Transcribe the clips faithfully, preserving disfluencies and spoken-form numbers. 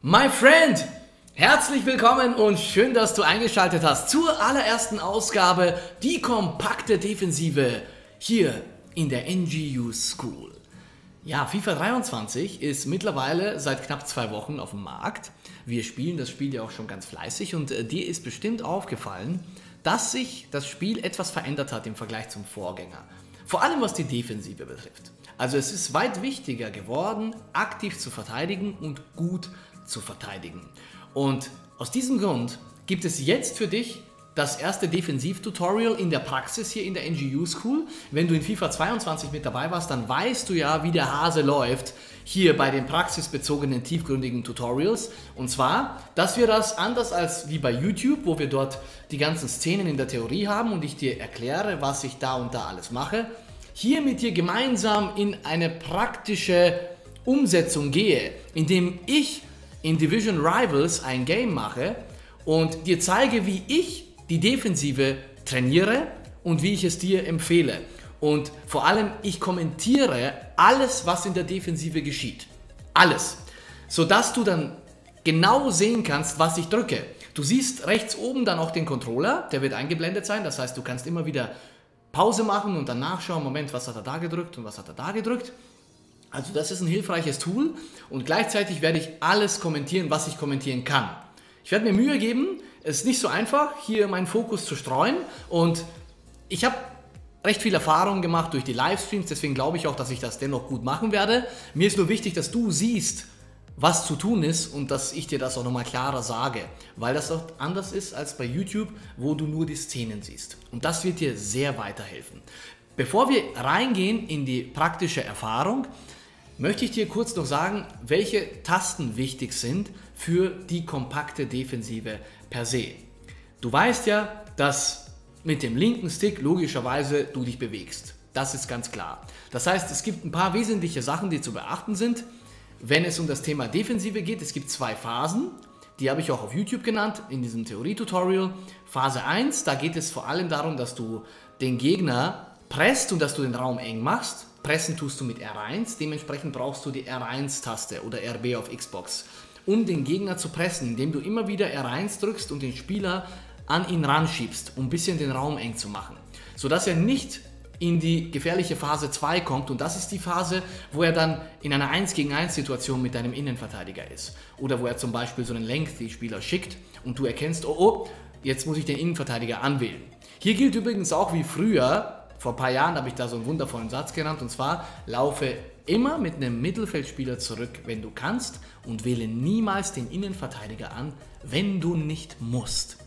My friend, herzlich willkommen und schön, dass du eingeschaltet hast zur allerersten Ausgabe Die kompakte Defensive hier in der N G U School. Ja, FIFA dreiundzwanzig ist mittlerweile seit knapp zwei Wochen auf dem Markt. Wir spielen das Spiel ja auch schon ganz fleißig und äh, dir ist bestimmt aufgefallen, dass sich das Spiel etwas verändert hat im Vergleich zum Vorgänger. Vor allem was die Defensive betrifft. Also es ist weit wichtiger geworden, aktiv zu verteidigen und gut zu zu verteidigen. Und aus diesem Grund gibt es jetzt für dich das erste Defensiv-Tutorial in der Praxis hier in der N G U School. Wenn du in FIFA zweiundzwanzig mit dabei warst, dann weißt du ja, wie der Hase läuft hier bei den praxisbezogenen, tiefgründigen Tutorials. Und zwar, dass wir das anders als wie bei YouTube, wo wir dort die ganzen Szenen in der Theorie haben und ich dir erkläre, was ich da und da alles mache, hier mit dir gemeinsam in eine praktische Umsetzung gehe, indem ich in Division Rivals ein Game mache und dir zeige, wie ich die Defensive trainiere und wie ich es dir empfehle. Und vor allem, ich kommentiere alles, was in der Defensive geschieht. Alles. Sodass du dann genau sehen kannst, was ich drücke. Du siehst rechts oben dann auch den Controller, der wird eingeblendet sein. Das heißt, du kannst immer wieder Pause machen und dann nachschauen, Moment, was hat er da gedrückt und was hat er da gedrückt. Also das ist ein hilfreiches Tool und gleichzeitig werde ich alles kommentieren, was ich kommentieren kann. Ich werde mir Mühe geben, es ist nicht so einfach, hier meinen Fokus zu streuen und ich habe recht viel Erfahrung gemacht durch die Livestreams, deswegen glaube ich auch, dass ich das dennoch gut machen werde. Mir ist nur wichtig, dass du siehst, was zu tun ist und dass ich dir das auch nochmal klarer sage, weil das auch anders ist als bei YouTube, wo du nur die Szenen siehst. Und das wird dir sehr weiterhelfen. Bevor wir reingehen in die praktische Erfahrung, möchte ich dir kurz noch sagen, welche Tasten wichtig sind für die kompakte Defensive per se. Du weißt ja, dass mit dem linken Stick logischerweise du dich bewegst. Das ist ganz klar. Das heißt, es gibt ein paar wesentliche Sachen, die zu beachten sind, wenn es um das Thema Defensive geht. Es gibt zwei Phasen, die habe ich auch auf YouTube genannt, in diesem Theorie-Tutorial. Phase eins, da geht es vor allem darum, dass du den Gegner presst und dass du den Raum eng machst. Pressen tust du mit R eins, dementsprechend brauchst du die R eins-Taste oder R B auf Xbox, um den Gegner zu pressen, indem du immer wieder R eins drückst und den Spieler an ihn ranschiebst, um ein bisschen den Raum eng zu machen, sodass er nicht in die gefährliche Phase zwei kommt und das ist die Phase, wo er dann in einer eins gegen eins Situation mit deinem Innenverteidiger ist oder wo er zum Beispiel so einen Lengthy-Spieler schickt und du erkennst, oh oh, jetzt muss ich den Innenverteidiger anwählen. Hier gilt übrigens auch wie früher. Vor ein paar Jahren habe ich da so einen wundervollen Satz genannt und zwar, laufe immer mit einem Mittelfeldspieler zurück, wenn du kannst und wähle niemals den Innenverteidiger an, wenn du nicht musst.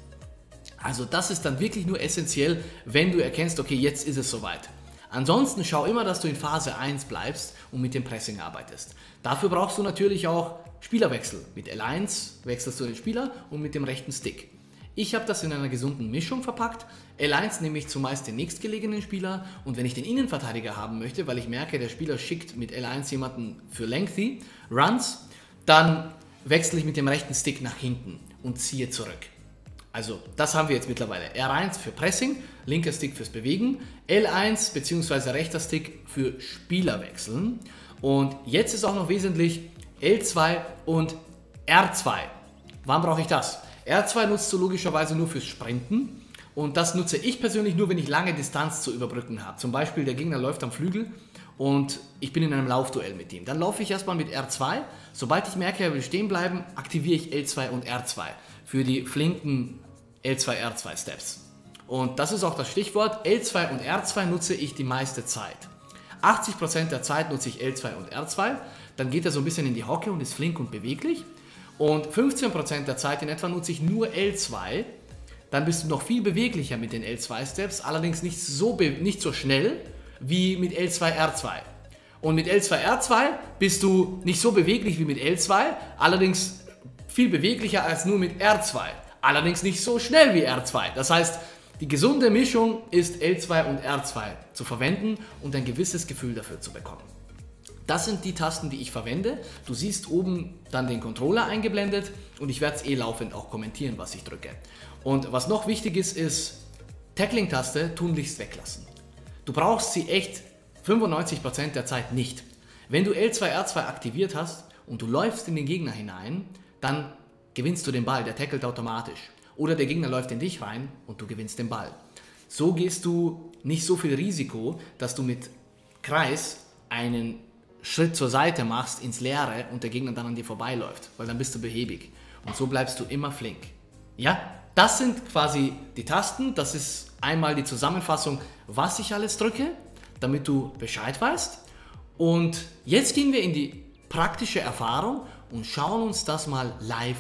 Also das ist dann wirklich nur essentiell, wenn du erkennst, okay, jetzt ist es soweit. Ansonsten schau immer, dass du in Phase eins bleibst und mit dem Pressing arbeitest. Dafür brauchst du natürlich auch Spielerwechsel. Mit L eins wechselst du den Spieler und mit dem rechten Stick. Ich habe das in einer gesunden Mischung verpackt. L eins nehme ich zumeist den nächstgelegenen Spieler und wenn ich den Innenverteidiger haben möchte, weil ich merke, der Spieler schickt mit L eins jemanden für Lengthy Runs, dann wechsle ich mit dem rechten Stick nach hinten und ziehe zurück. Also das haben wir jetzt mittlerweile. R eins für Pressing, linker Stick fürs Bewegen, L eins bzw. rechter Stick für Spielerwechseln und jetzt ist auch noch wesentlich L zwei und R zwei. Wann brauche ich das? R zwei nutzt du logischerweise nur fürs Sprinten und das nutze ich persönlich nur, wenn ich lange Distanz zu überbrücken habe. Zum Beispiel der Gegner läuft am Flügel und ich bin in einem Laufduell mit ihm. Dann laufe ich erstmal mit R zwei. Sobald ich merke, er will stehen bleiben, aktiviere ich L zwei und R zwei für die flinken L zwei R zwei Steps. Und das ist auch das Stichwort. L zwei und R zwei nutze ich die meiste Zeit. achtzig Prozent der Zeit nutze ich L zwei und R zwei. Dann geht er so ein bisschen in die Hocke und ist flink und beweglich. Und fünfzehn Prozent der Zeit in etwa nutze ich nur L zwei, dann bist du noch viel beweglicher mit den L zwei Steps, allerdings nicht so, nicht so schnell wie mit L zwei R zwei. Und mit L zwei R zwei bist du nicht so beweglich wie mit L zwei, allerdings viel beweglicher als nur mit R zwei, allerdings nicht so schnell wie R zwei. Das heißt, die gesunde Mischung ist L zwei und R zwei zu verwenden und ein gewisses Gefühl dafür zu bekommen. Das sind die Tasten, die ich verwende. Du siehst oben dann den Controller eingeblendet und ich werde es eh laufend auch kommentieren, was ich drücke. Und was noch wichtig ist, ist Tackling-Taste tunlichst weglassen. Du brauchst sie echt fünfundneunzig Prozent der Zeit nicht. Wenn du L zwei R zwei aktiviert hast und du läufst in den Gegner hinein, dann gewinnst du den Ball, der tackelt automatisch. Oder der Gegner läuft in dich rein und du gewinnst den Ball. So gehst du nicht so viel Risiko, dass du mit Kreis einen Schritt zur Seite machst ins Leere und der Gegner dann an dir vorbeiläuft, weil dann bist du behäbig. Und so bleibst du immer flink. Ja, das sind quasi die Tasten. Das ist einmal die Zusammenfassung, was ich alles drücke, damit du Bescheid weißt. Und jetzt gehen wir in die praktische Erfahrung und schauen uns das mal live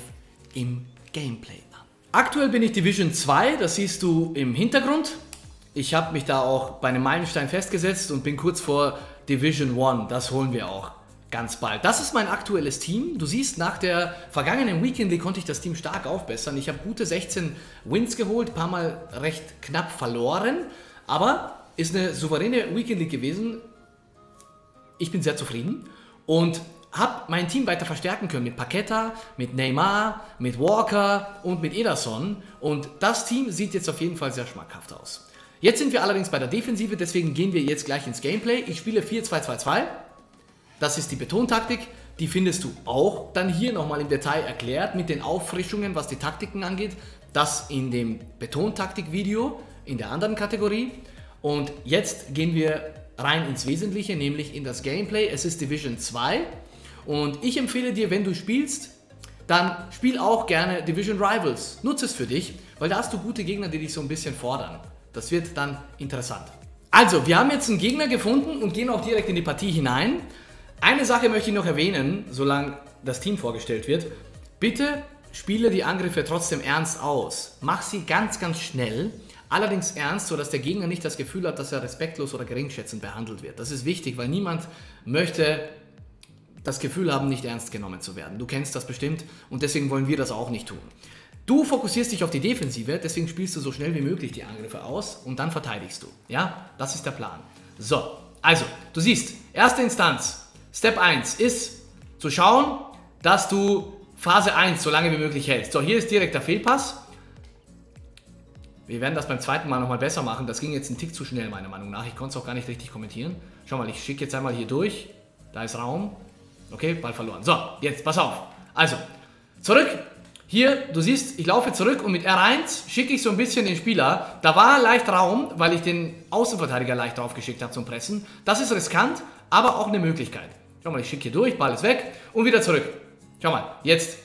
im Gameplay an. Aktuell bin ich Division zwei, das siehst du im Hintergrund. Ich habe mich da auch bei einem Meilenstein festgesetzt und bin kurz vor Division eins, das holen wir auch ganz bald. Das ist mein aktuelles Team. Du siehst, nach der vergangenen Weekend League konnte ich das Team stark aufbessern. Ich habe gute sechzehn Wins geholt, ein paar Mal recht knapp verloren, aber ist eine souveräne Weekend League gewesen. Ich bin sehr zufrieden und habe mein Team weiter verstärken können mit Paqueta, mit Neymar, mit Walker und mit Ederson. Und das Team sieht jetzt auf jeden Fall sehr schmackhaft aus. Jetzt sind wir allerdings bei der Defensive, deswegen gehen wir jetzt gleich ins Gameplay. Ich spiele vier zwei zwei zwei. Das ist die Betontaktik. Die findest du auch dann hier nochmal im Detail erklärt mit den Auffrischungen, was die Taktiken angeht. Das in dem Betontaktik-Video in der anderen Kategorie. Und jetzt gehen wir rein ins Wesentliche, nämlich in das Gameplay. Es ist Division zwei. Und ich empfehle dir, wenn du spielst, dann spiel auch gerne Division Rivals. Nutze es für dich, weil da hast du gute Gegner, die dich so ein bisschen fordern. Das wird dann interessant. Also, wir haben jetzt einen Gegner gefunden und gehen auch direkt in die Partie hinein. Eine Sache möchte ich noch erwähnen, solange das Team vorgestellt wird. Bitte spiele die Angriffe trotzdem ernst aus. Mach sie ganz, ganz schnell. Allerdings ernst, sodass der Gegner nicht das Gefühl hat, dass er respektlos oder geringschätzend behandelt wird. Das ist wichtig, weil niemand möchte das Gefühl haben, nicht ernst genommen zu werden. Du kennst das bestimmt und deswegen wollen wir das auch nicht tun. Du fokussierst dich auf die Defensive, deswegen spielst du so schnell wie möglich die Angriffe aus und dann verteidigst du. Ja, das ist der Plan. So, also, du siehst, erste Instanz, Step eins ist zu schauen, dass du Phase eins so lange wie möglich hältst. So, hier ist direkt der Fehlpass. Wir werden das beim zweiten Mal nochmal besser machen. Das ging jetzt einen Tick zu schnell, meiner Meinung nach. Ich konnte es auch gar nicht richtig kommentieren. Schau mal, ich schicke jetzt einmal hier durch. Da ist Raum. Okay, Ball verloren. So, jetzt, pass auf. Also, zurück. Hier, du siehst, ich laufe zurück und mit R eins schicke ich so ein bisschen den Spieler. Da war leicht Raum, weil ich den Außenverteidiger leicht drauf geschickt habe zum Pressen. Das ist riskant, aber auch eine Möglichkeit. Schau mal, ich schicke hier durch, Ball ist weg und wieder zurück. Schau mal, jetzt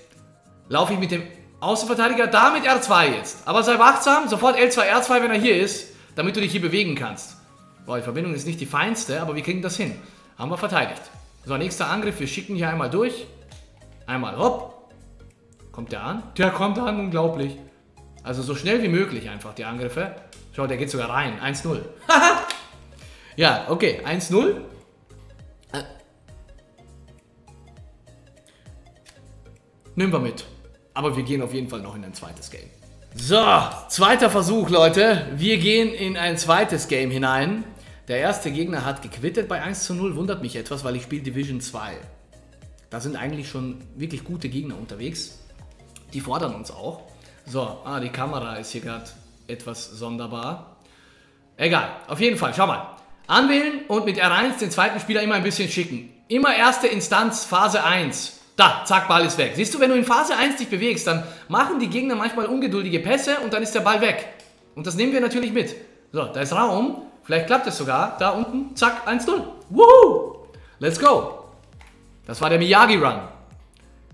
laufe ich mit dem Außenverteidiger da mit R zwei jetzt. Aber sei wachsam, sofort L zwei, R zwei, wenn er hier ist, damit du dich hier bewegen kannst. Boah, die Verbindung ist nicht die feinste, aber wir kriegen das hin. Haben wir verteidigt. So, nächster Angriff, wir schicken hier einmal durch. Einmal, hopp. Kommt der an? Der kommt an, unglaublich. Also so schnell wie möglich einfach die Angriffe. Schau, der geht sogar rein. eins null. Ja, okay. eins null. Äh. Nehmen wir mit. Aber wir gehen auf jeden Fall noch in ein zweites Game. So, zweiter Versuch, Leute. Wir gehen in ein zweites Game hinein. Der erste Gegner hat gequittet bei eins zu null. Wundert mich etwas, weil ich spiele Division zwei. Da sind eigentlich schon wirklich gute Gegner unterwegs. Die fordern uns auch. So, ah, die Kamera ist hier gerade etwas sonderbar. Egal, auf jeden Fall, schau mal. Anwählen und mit R eins den zweiten Spieler immer ein bisschen schicken. Immer erste Instanz, Phase eins. Da, zack, Ball ist weg. Siehst du, wenn du in Phase eins dich bewegst, dann machen die Gegner manchmal ungeduldige Pässe und dann ist der Ball weg. Und das nehmen wir natürlich mit. So, da ist Raum. Vielleicht klappt es sogar. Da unten, zack, eins null. Woohoo! Let's go! Das war der Miyagi-Run.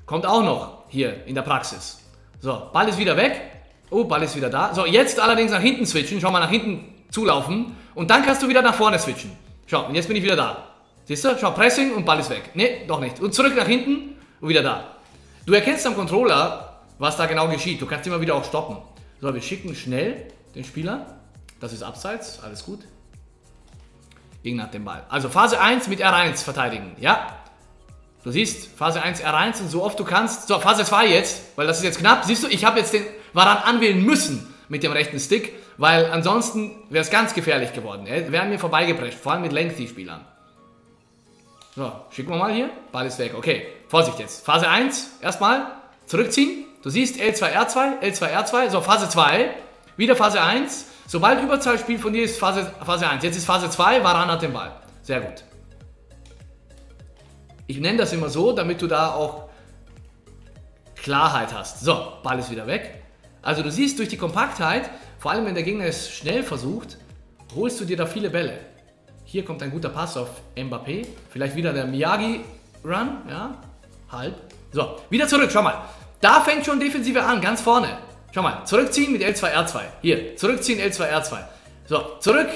Kommt auch noch. Hier in der Praxis. So, Ball ist wieder weg. Oh, Ball ist wieder da. So, jetzt allerdings nach hinten switchen. Schau mal, nach hinten zulaufen. Und dann kannst du wieder nach vorne switchen. Schau, und jetzt bin ich wieder da. Siehst du? Schau, Pressing und Ball ist weg. Ne, doch nicht. Und zurück nach hinten und wieder da. Du erkennst am Controller, was da genau geschieht. Du kannst immer wieder auch stoppen. So, wir schicken schnell den Spieler. Das ist abseits. Alles gut. Gegner hat den Ball. Also Phase eins mit R eins verteidigen. Ja. Du siehst, Phase eins, R eins und so oft du kannst. So, Phase zwei jetzt, weil das ist jetzt knapp. Siehst du, ich habe jetzt den Waran anwählen müssen mit dem rechten Stick, weil ansonsten wäre es ganz gefährlich geworden. Er wäre mir vorbeigeprescht, vor allem mit Lengthy-Spielern. So, schicken wir mal hier. Ball ist weg, okay. Vorsicht jetzt. Phase eins, erstmal zurückziehen. Du siehst, L zwei, R zwei, L zwei, R zwei. So, Phase zwei, wieder Phase eins. Sobald Überzahlspiel von dir ist, Phase eins. Jetzt ist Phase zwei, Waran hat den Ball. Sehr gut. Ich nenne das immer so, damit du da auch Klarheit hast. So, Ball ist wieder weg. Also du siehst durch die Kompaktheit, vor allem wenn der Gegner es schnell versucht, holst du dir da viele Bälle. Hier kommt ein guter Pass auf Mbappé. Vielleicht wieder der Miyagi-Run. Ja, halb. So, wieder zurück, schau mal. Da fängt schon Defensive an, ganz vorne. Schau mal, zurückziehen mit L zwei R zwei. Hier, zurückziehen L zwei R zwei. So, zurück.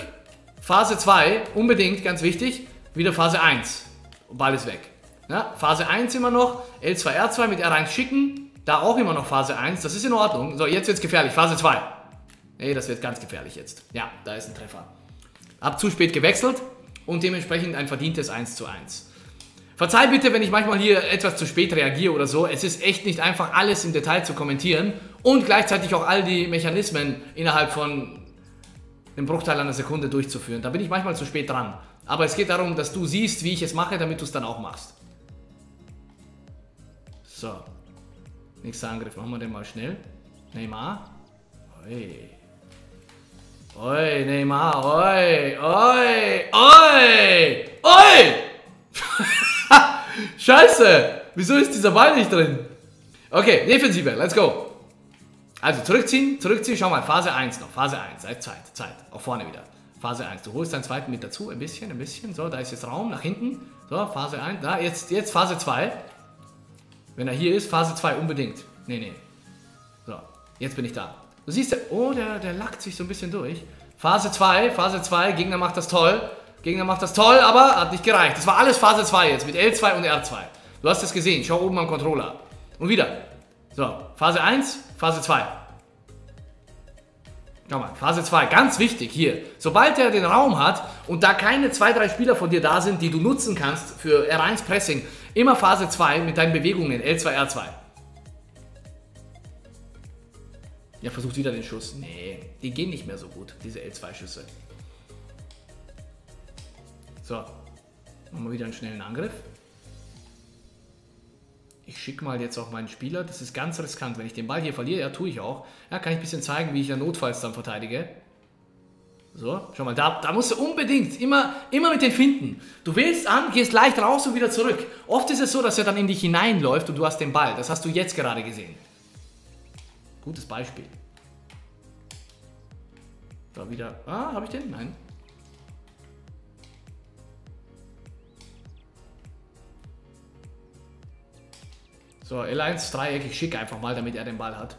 Phase zwei, unbedingt, ganz wichtig. Wieder Phase eins. Ball ist weg. Ja, Phase eins immer noch. L zwei R zwei mit R eins schicken. Da auch immer noch Phase eins. Das ist in Ordnung. So, jetzt wird es gefährlich. Phase zwei. Nee, das wird ganz gefährlich jetzt. Ja, da ist ein Treffer. Hab zu spät gewechselt und dementsprechend ein verdientes eins zu eins. Verzeih bitte, wenn ich manchmal hier etwas zu spät reagiere oder so. Es ist echt nicht einfach, alles im Detail zu kommentieren und gleichzeitig auch all die Mechanismen innerhalb von einem Bruchteil einer Sekunde durchzuführen. Da bin ich manchmal zu spät dran. Aber es geht darum, dass du siehst, wie ich es mache, damit du es dann auch machst. So. Nächster Angriff. Machen wir den mal schnell. Neymar. Oi. Oi, Neymar. Oi. Oi. Oi. Oi. Scheiße. Wieso ist dieser Ball nicht drin? Okay, Defensive. Let's go. Also zurückziehen, zurückziehen. Schau mal, Phase eins noch. Phase eins. Zeit, Zeit. Auch vorne wieder. Phase eins. Du holst deinen zweiten mit dazu. Ein bisschen, ein bisschen. So, da ist jetzt Raum nach hinten. So, Phase eins. Da, jetzt, jetzt Phase zwei. Wenn er hier ist, Phase zwei unbedingt. Nee, nee. So, jetzt bin ich da. Du siehst, der, oh, der, der lackt sich so ein bisschen durch. Phase zwei, Phase zwei, Gegner macht das toll. Gegner macht das toll, aber hat nicht gereicht. Das war alles Phase zwei jetzt mit L zwei und R zwei. Du hast es gesehen, schau oben am Controller. Und wieder. So, Phase eins, Phase zwei. Schau mal, Phase zwei, ganz wichtig hier. Sobald er den Raum hat und da keine zwei, drei Spieler von dir da sind, die du nutzen kannst für R eins Pressing, immer Phase zwei mit deinen Bewegungen, L zwei, R zwei. Ja, versucht wieder den Schuss. Nee, die gehen nicht mehr so gut, diese L zwei Schüsse. So, machen wir wieder einen schnellen Angriff. Ich schicke mal jetzt auch meinen Spieler. Das ist ganz riskant. Wenn ich den Ball hier verliere, ja, tue ich auch. Ja, kann ich ein bisschen zeigen, wie ich ja notfalls dann verteidige. So, schau mal, da, da musst du unbedingt immer, immer mit den Finden. Du wählst an, gehst leicht raus und wieder zurück. Oft ist es so, dass er dann in dich hineinläuft und du hast den Ball. Das hast du jetzt gerade gesehen. Gutes Beispiel. Da wieder. Ah, habe ich den? Nein. So, L eins Dreieck, ich schicke einfach mal, damit er den Ball hat.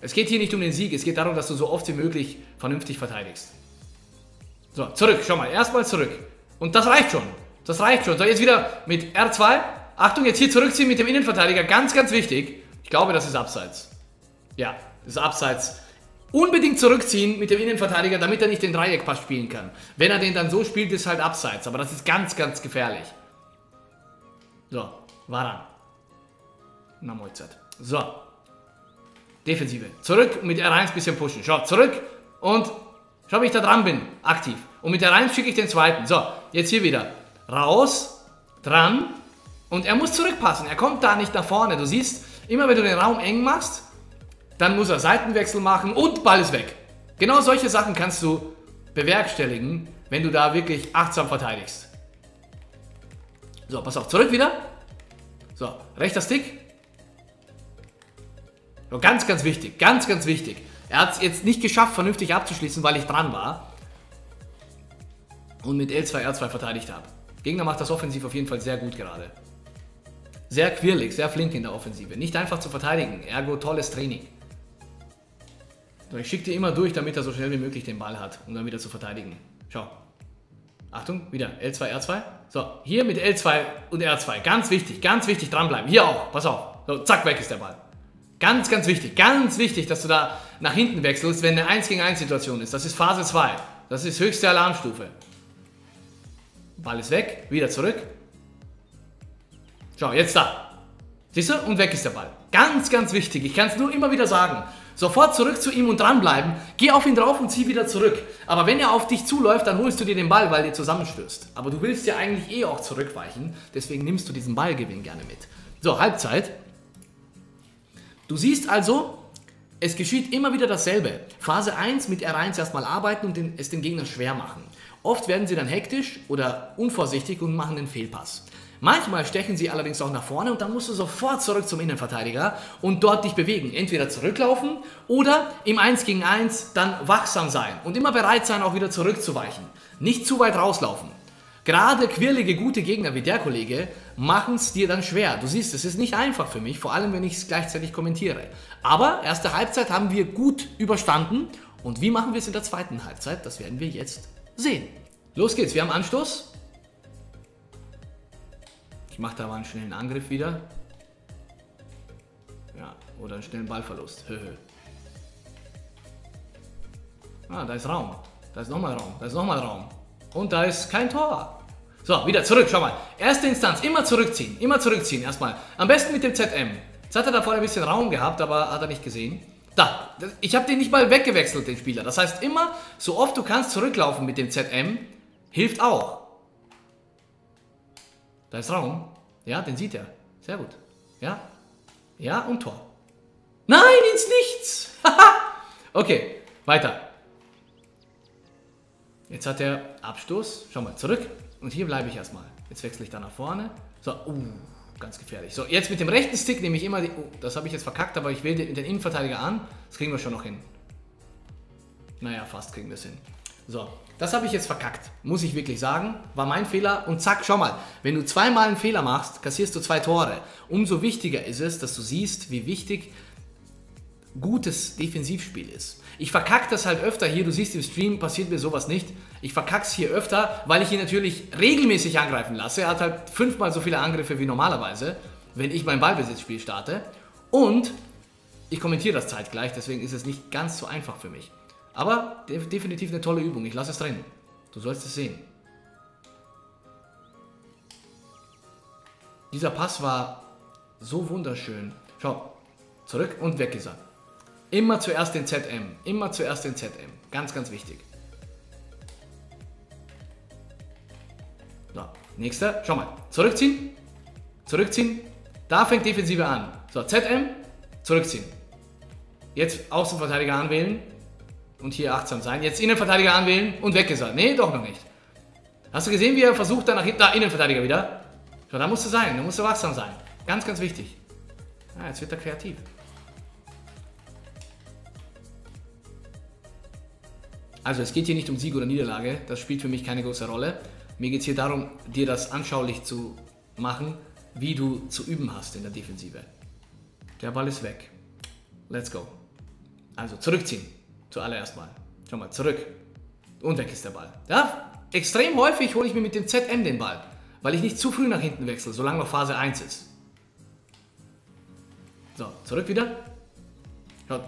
Es geht hier nicht um den Sieg, es geht darum, dass du so oft wie möglich vernünftig verteidigst. So, zurück, schau mal, erstmal zurück. Und das reicht schon. Das reicht schon. So, jetzt wieder mit R zwei. Achtung, jetzt hier zurückziehen mit dem Innenverteidiger, ganz, ganz wichtig. Ich glaube, das ist abseits. Ja, das ist abseits. Unbedingt zurückziehen mit dem Innenverteidiger, damit er nicht den Dreieckpass spielen kann. Wenn er den dann so spielt, ist halt abseits. Aber das ist ganz, ganz gefährlich. So, war er. Na, Moizert. So. Defensive. Zurück und mit R eins ein bisschen pushen. Schau, zurück und schau, wie ich da dran bin. Aktiv. Und mit R eins schicke ich den zweiten. So, jetzt hier wieder. Raus, dran und er muss zurückpassen. Er kommt da nicht nach vorne. Du siehst, immer wenn du den Raum eng machst, dann muss er Seitenwechsel machen und Ball ist weg. Genau solche Sachen kannst du bewerkstelligen, wenn du da wirklich achtsam verteidigst. So, pass auf, zurück wieder. So, rechter Stick. So, ganz, ganz wichtig, ganz, ganz wichtig. Er hat es jetzt nicht geschafft, vernünftig abzuschließen, weil ich dran war und mit L zwei, R zwei verteidigt habe. Gegner macht das offensiv auf jeden Fall sehr gut gerade. Sehr quirlig, sehr flink in der Offensive. Nicht einfach zu verteidigen. Ergo, tolles Training. So, ich schicke dir immer durch, damit er so schnell wie möglich den Ball hat, um dann wieder zu verteidigen. Schau. Achtung, wieder L zwei, R zwei. So, hier mit L zwei und R zwei. Ganz wichtig, ganz wichtig dranbleiben. Hier auch, pass auf. So, zack, weg ist der Ball. Ganz, ganz wichtig, ganz wichtig, dass du da nach hinten wechselst, wenn eine eins gegen eins Situation ist. Das ist Phase zwei. Das ist höchste Alarmstufe. Ball ist weg, wieder zurück. Schau, jetzt da. Siehst du? Und weg ist der Ball. Ganz, ganz wichtig. Ich kann es nur immer wieder sagen. Sofort zurück zu ihm und dranbleiben. Geh auf ihn drauf und zieh wieder zurück. Aber wenn er auf dich zuläuft, dann holst du dir den Ball, weil ihr zusammenstößt. Aber du willst ja eigentlich eh auch zurückweichen. Deswegen nimmst du diesen Ballgewinn gerne mit. So, Halbzeit. Du siehst also, es geschieht immer wieder dasselbe. Phase eins mit R eins erstmal arbeiten und den, es dem Gegner schwer machen. Oft werden sie dann hektisch oder unvorsichtig und machen den Fehlpass. Manchmal stechen sie allerdings auch nach vorne und dann musst du sofort zurück zum Innenverteidiger und dort dich bewegen. Entweder zurücklaufen oder im eins gegen eins dann wachsam sein und immer bereit sein, auch wieder zurückzuweichen. Nicht zu weit rauslaufen. Gerade quirlige, gute Gegner wie der Kollege machen es dir dann schwer. Du siehst, es ist nicht einfach für mich, vor allem wenn ich es gleichzeitig kommentiere. Aber erste Halbzeit haben wir gut überstanden und wie machen wir es in der zweiten Halbzeit, das werden wir jetzt sehen. Los geht's, wir haben Anstoß. Ich mache da mal einen schnellen Angriff wieder. Ja, oder einen schnellen Ballverlust. Ah, da ist Raum. Da ist nochmal Raum. Da ist nochmal Raum. Und da ist kein Tor. So, wieder zurück. Schau mal. Erste Instanz. Immer zurückziehen. Immer zurückziehen. Erstmal. Am besten mit dem Z M. Jetzt hat er da vorne ein bisschen Raum gehabt, aber hat er nicht gesehen. Da. Ich habe den nicht mal weggewechselt, den Spieler. Das heißt, immer so oft du kannst zurücklaufen mit dem Z M. Hilft auch. Da ist Raum. Ja, den sieht er. Sehr gut. Ja. Ja, und Tor. Nein, ins Nichts. Okay, weiter. Jetzt hat er Abstoß. Schau mal, zurück. Und hier bleibe ich erstmal. Jetzt wechsle ich da nach vorne. So, uh, ganz gefährlich. So, jetzt mit dem rechten Stick nehme ich immer die... Oh, das habe ich jetzt verkackt, aber ich wähle den Innenverteidiger an. Das kriegen wir schon noch hin. Naja, fast kriegen wir es hin. So, das habe ich jetzt verkackt, muss ich wirklich sagen, war mein Fehler und zack, schau mal, wenn du zweimal einen Fehler machst, kassierst du zwei Tore. Umso wichtiger ist es, dass du siehst, wie wichtig gutes Defensivspiel ist. Ich verkacke das halt öfter hier, du siehst im Stream, passiert mir sowas nicht. Ich verkacke es hier öfter, weil ich ihn natürlich regelmäßig angreifen lasse. Er hat halt fünfmal so viele Angriffe wie normalerweise, wenn ich mein Ballbesitzspiel starte. Und ich kommentiere das zeitgleich, deswegen ist es nicht ganz so einfach für mich. Aber definitiv eine tolle Übung. Ich lasse es drin. Du sollst es sehen. Dieser Pass war so wunderschön. Schau, zurück und weg ist er. Immer zuerst den Z M. Immer zuerst den Z M. Ganz, ganz wichtig. So, nächster. Schau mal. Zurückziehen. Zurückziehen. Da fängt Defensive an. So, Z M. Zurückziehen. Jetzt Außenverteidiger anwählen. Und hier achtsam sein. Jetzt Innenverteidiger anwählen und weg ist er. Nee, doch noch nicht. Hast du gesehen, wie er versucht, da nach hinten... Da, Innenverteidiger wieder. So, da musst du sein. Da musst du wachsam sein. Ganz, ganz wichtig. Ah, jetzt wird er kreativ. Also, es geht hier nicht um Sieg oder Niederlage. Das spielt für mich keine große Rolle. Mir geht es hier darum, dir das anschaulich zu machen, wie du zu üben hast in der Defensive. Der Ball ist weg. Let's go. Also, zurückziehen. Zuallererst mal. Schau mal, zurück. Und weg ist der Ball. Ja, extrem häufig hole ich mir mit dem Z M den Ball, weil ich nicht zu früh nach hinten wechsle, solange noch Phase eins ist. So, zurück wieder.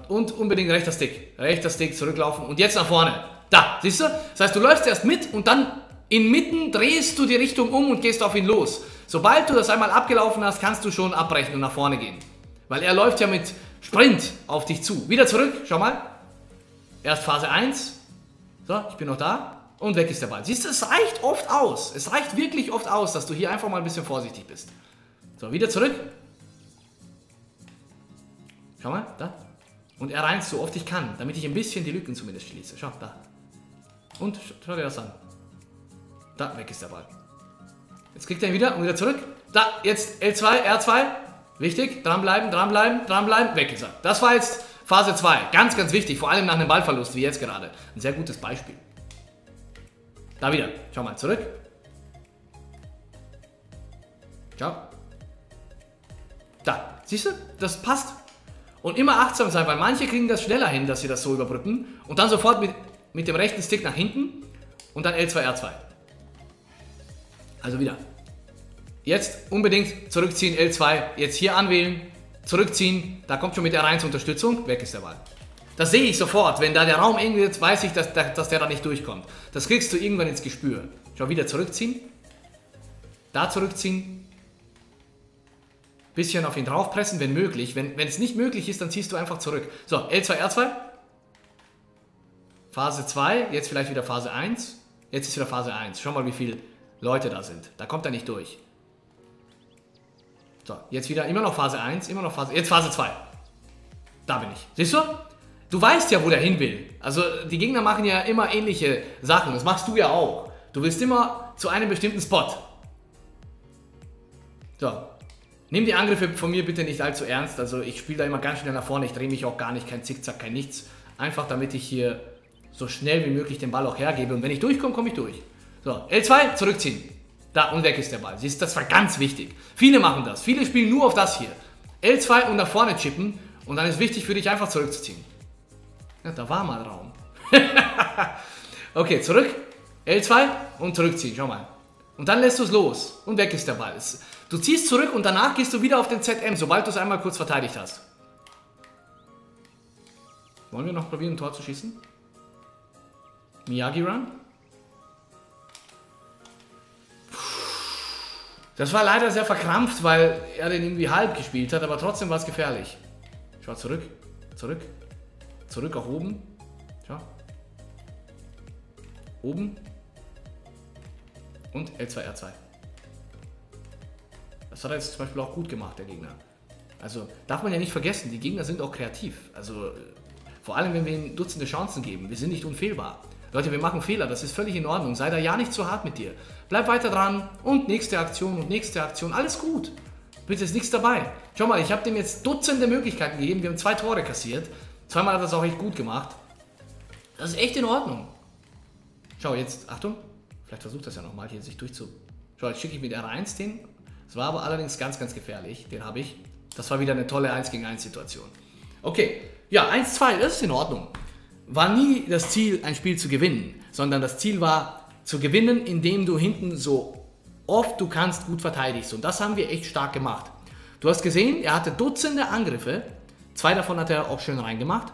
Und unbedingt rechter Stick. Rechter Stick, zurücklaufen und jetzt nach vorne. Da, siehst du? Das heißt, du läufst erst mit und dann inmitten drehst du die Richtung um und gehst auf ihn los. Sobald du das einmal abgelaufen hast, kannst du schon abbrechen und nach vorne gehen. Weil er läuft ja mit Sprint auf dich zu. Wieder zurück, schau mal. Erst Phase eins. So, ich bin noch da. Und weg ist der Ball. Siehst du, es reicht oft aus. Es reicht wirklich oft aus, dass du hier einfach mal ein bisschen vorsichtig bist. So, wieder zurück. Schau mal, da. Und er reinst so oft ich kann, damit ich ein bisschen die Lücken zumindest schließe. Schau, da. Und schau dir das an. Da, weg ist der Ball. Jetzt kriegt er ihn wieder und wieder zurück. Da, jetzt L zwei, R zwei. Wichtig, dranbleiben, dranbleiben, dranbleiben. Weg ist er. Das war jetzt... Phase zwei, ganz, ganz wichtig, vor allem nach einem Ballverlust, wie jetzt gerade. Ein sehr gutes Beispiel. Da wieder, schau mal, zurück. Ciao. Da, siehst du, das passt. Und immer achtsam sein, weil manche kriegen das schneller hin, dass sie das so überbrücken. Und dann sofort mit, mit dem rechten Stick nach hinten und dann L zwei, R zwei. Also wieder. Jetzt unbedingt zurückziehen, L zwei, jetzt hier anwählen. Zurückziehen, da kommt schon mit der rein zur Unterstützung, weg ist der Ball. Das sehe ich sofort, wenn da der Raum eng wird, weiß ich, dass, dass der da nicht durchkommt. Das kriegst du irgendwann ins Gespür. Schau, wieder zurückziehen, da zurückziehen, bisschen auf ihn draufpressen, wenn möglich. Wenn es nicht möglich ist, dann ziehst du einfach zurück. So, L zwei, R zwei, Phase zwei, jetzt vielleicht wieder Phase eins, jetzt ist wieder Phase eins. Schau mal, wie viele Leute da sind, da kommt er nicht durch. So, jetzt wieder, immer noch Phase eins, immer noch Phase, jetzt Phase zwei. Da bin ich. Siehst du? Du weißt ja, wo der hin will. Also die Gegner machen ja immer ähnliche Sachen. Das machst du ja auch. Du willst immer zu einem bestimmten Spot. So. Nehmt die Angriffe von mir bitte nicht allzu ernst. Also ich spiele da immer ganz schnell nach vorne. Ich drehe mich auch gar nicht, kein Zickzack, kein nichts. Einfach damit ich hier so schnell wie möglich den Ball auch hergebe. Und wenn ich durchkomme, komme ich durch. So, L zwei, zurückziehen. Da und weg ist der Ball. Siehst, das war ganz wichtig. Viele machen das. Viele spielen nur auf das hier. L zwei und nach vorne chippen. Und dann ist wichtig für dich, einfach zurückzuziehen. Ja, da war mal Raum. Okay, zurück. L zwei und zurückziehen. Schau mal. Und dann lässt du es los. Und weg ist der Ball. Du ziehst zurück und danach gehst du wieder auf den Z M, sobald du es einmal kurz verteidigt hast. Wollen wir noch probieren, ein Tor zu schießen? Miyagi-Run? Das war leider sehr verkrampft, weil er den irgendwie halb gespielt hat, aber trotzdem war es gefährlich. Schau, zurück, zurück, zurück auch oben. Schau. Oben. Und L zwei R zwei. Das hat er jetzt zum Beispiel auch gut gemacht, der Gegner. Also darf man ja nicht vergessen, die Gegner sind auch kreativ. Also vor allem, wenn wir ihnen Dutzende Chancen geben. Wir sind nicht unfehlbar. Leute, wir machen Fehler, das ist völlig in Ordnung. Sei da ja nicht zu hart mit dir. Bleib weiter dran und nächste Aktion und nächste Aktion. Alles gut. Bitte ist nichts dabei. Schau mal, ich habe dem jetzt Dutzende Möglichkeiten gegeben. Wir haben zwei Tore kassiert. Zweimal hat er das auch echt gut gemacht. Das ist echt in Ordnung. Schau, jetzt, Achtung. Vielleicht versucht das ja nochmal, hier sich durchzu... Schau, jetzt schicke ich mit R eins den... Es war aber allerdings ganz, ganz gefährlich. Den habe ich. Das war wieder eine tolle eins gegen eins Situation. Okay. Ja, eins zwei, das ist in Ordnung. War nie das Ziel, ein Spiel zu gewinnen, sondern das Ziel war, zu gewinnen, indem du hinten so oft du kannst gut verteidigst. Und das haben wir echt stark gemacht. Du hast gesehen, er hatte Dutzende Angriffe. Zwei davon hat er auch schön reingemacht.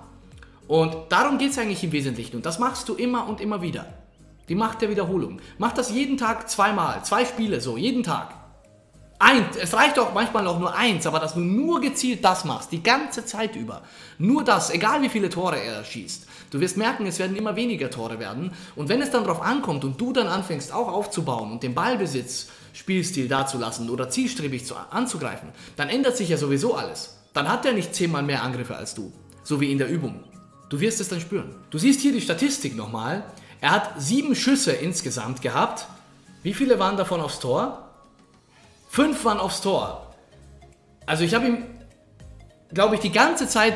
Und darum geht es eigentlich im Wesentlichen. Und das machst du immer und immer wieder. Die Macht der Wiederholung. Mach das jeden Tag zweimal. Zwei Spiele so, jeden Tag. Eins, es reicht auch manchmal auch nur eins, aber dass du nur gezielt das machst, die ganze Zeit über. Nur das, egal wie viele Tore er schießt. Du wirst merken, es werden immer weniger Tore werden. Und wenn es dann drauf ankommt und du dann anfängst auch aufzubauen und den Ballbesitz Spielstil dazulassen oder zielstrebig zu, anzugreifen, dann ändert sich ja sowieso alles. Dann hat er nicht zehnmal mehr Angriffe als du, so wie in der Übung. Du wirst es dann spüren. Du siehst hier die Statistik nochmal. Er hat sieben Schüsse insgesamt gehabt. Wie viele waren davon aufs Tor? Fünf waren aufs Tor. Also ich habe ihm, glaube ich, die ganze Zeit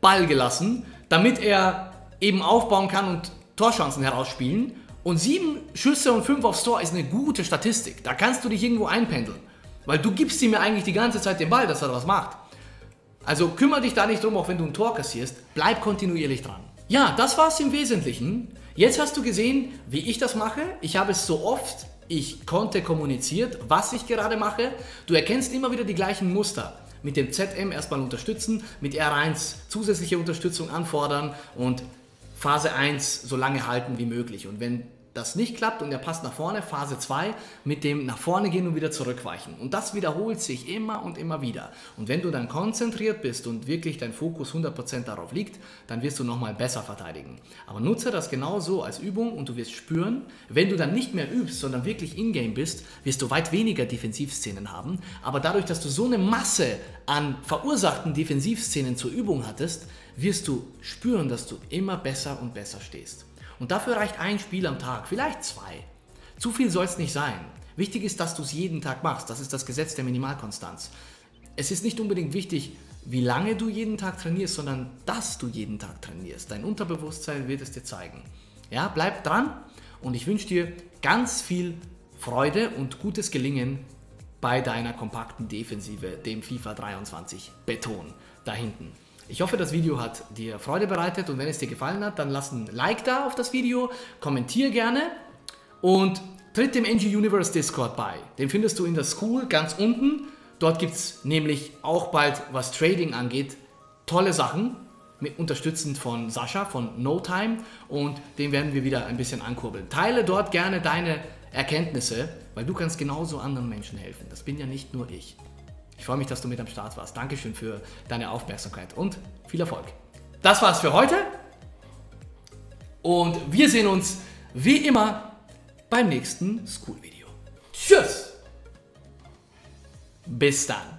Ball gelassen, damit er eben aufbauen kann und Torchancen herausspielen. Und sieben Schüsse und fünf aufs Tor ist eine gute Statistik. Da kannst du dich irgendwo einpendeln. Weil du gibst ihm ja eigentlich die ganze Zeit den Ball, dass er was macht. Also kümmere dich da nicht drum, auch wenn du ein Tor kassierst. Bleib kontinuierlich dran. Ja, das war es im Wesentlichen. Jetzt hast du gesehen, wie ich das mache. Ich habe es so oft ich konnte kommuniziert, was ich gerade mache. Du erkennst immer wieder die gleichen Muster. Mit dem Z M erstmal unterstützen, mit R eins zusätzliche Unterstützung anfordern und Phase eins so lange halten wie möglich. Und wenn das nicht klappt und er passt nach vorne, Phase zwei mit dem nach vorne gehen und wieder zurückweichen. Und das wiederholt sich immer und immer wieder. Und wenn du dann konzentriert bist und wirklich dein Fokus hundert Prozent darauf liegt, dann wirst du nochmal besser verteidigen. Aber nutze das genau so als Übung und du wirst spüren, wenn du dann nicht mehr übst, sondern wirklich in-game bist, wirst du weit weniger Defensivszenen haben. Aber dadurch, dass du so eine Masse an verursachten Defensivszenen zur Übung hattest, wirst du spüren, dass du immer besser und besser stehst. Und dafür reicht ein Spiel am Tag, vielleicht zwei. Zu viel soll es nicht sein. Wichtig ist, dass du es jeden Tag machst. Das ist das Gesetz der Minimalkonstanz. Es ist nicht unbedingt wichtig, wie lange du jeden Tag trainierst, sondern dass du jeden Tag trainierst. Dein Unterbewusstsein wird es dir zeigen. Ja, bleib dran und ich wünsche dir ganz viel Freude und gutes Gelingen bei deiner kompakten Defensive, dem FIFA dreiundzwanzig Beton da hinten. Ich hoffe, das Video hat dir Freude bereitet und wenn es dir gefallen hat, dann lass ein Like da auf das Video, kommentier gerne und tritt dem N G U Universe Discord bei. Den findest du in der School ganz unten. Dort gibt es nämlich auch bald, was Trading angeht, tolle Sachen, mit unterstützend von Sascha von No Time und den werden wir wieder ein bisschen ankurbeln. Teile dort gerne deine Erkenntnisse, weil du kannst genauso anderen Menschen helfen. Das bin ja nicht nur ich. Ich freue mich, dass du mit am Start warst. Dankeschön für deine Aufmerksamkeit und viel Erfolg. Das war's für heute. Und wir sehen uns wie immer beim nächsten School-Video. Tschüss! Bis dann!